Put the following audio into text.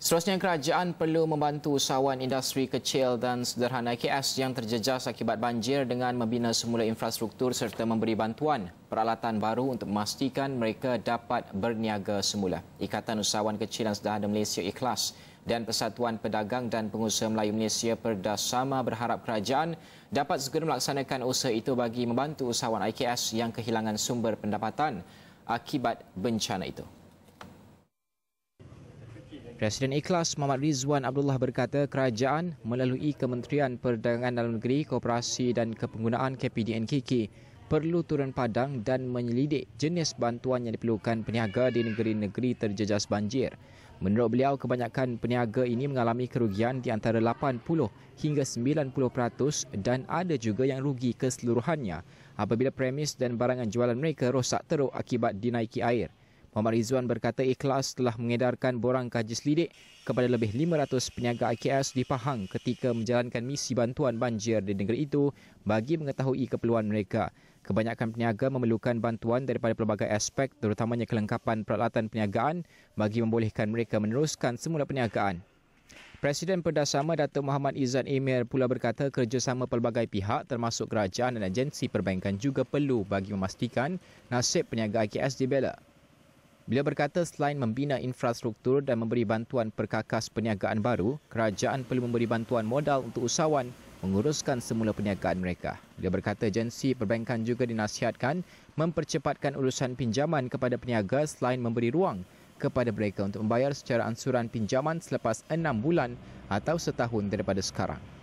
Seterusnya, kerajaan perlu membantu usahawan industri kecil dan sederhana IKS yang terjejas akibat banjir dengan membina semula infrastruktur serta memberi bantuan peralatan baru untuk memastikan mereka dapat berniaga semula. Ikatan Usahawan Kecil dan Sederhana Malaysia Ikhlas dan Persatuan Pedagang dan Pengusaha Melayu Malaysia Perdasama berharap kerajaan dapat segera melaksanakan usaha itu bagi membantu usahawan IKS yang kehilangan sumber pendapatan akibat bencana itu. Presiden Ikhlas Muhammad Rizwan Abdullah berkata kerajaan melalui Kementerian Perdagangan Dalam Negeri, Koperasi dan Kepenggunaan KPDNKK perlu turun padang dan menyelidik jenis bantuan yang diperlukan peniaga di negeri-negeri terjejas banjir. Menurut beliau, kebanyakan peniaga ini mengalami kerugian di antara 80 hingga 90% dan ada juga yang rugi keseluruhannya apabila premis dan barangan jualan mereka rosak teruk akibat dinaiki air. Muhammad Rizwan berkata Ikhlas telah mengedarkan borang kaji selidik kepada lebih 500 peniaga IKS di Pahang ketika menjalankan misi bantuan banjir di negeri itu bagi mengetahui keperluan mereka. Kebanyakan peniaga memerlukan bantuan daripada pelbagai aspek, terutamanya kelengkapan peralatan perniagaan bagi membolehkan mereka meneruskan semula perniagaan. Presiden Perdasama Dato' Muhammad Izan Emir pula berkata kerjasama pelbagai pihak termasuk kerajaan dan agensi perbankan juga perlu bagi memastikan nasib peniaga IKS dibela. Beliau berkata selain membina infrastruktur dan memberi bantuan perkakas perniagaan baru, kerajaan perlu memberi bantuan modal untuk usahawan menguruskan semula perniagaan mereka. Beliau berkata agensi perbankan juga dinasihatkan mempercepatkan urusan pinjaman kepada peniaga selain memberi ruang kepada mereka untuk membayar secara ansuran pinjaman selepas 6 bulan atau setahun daripada sekarang.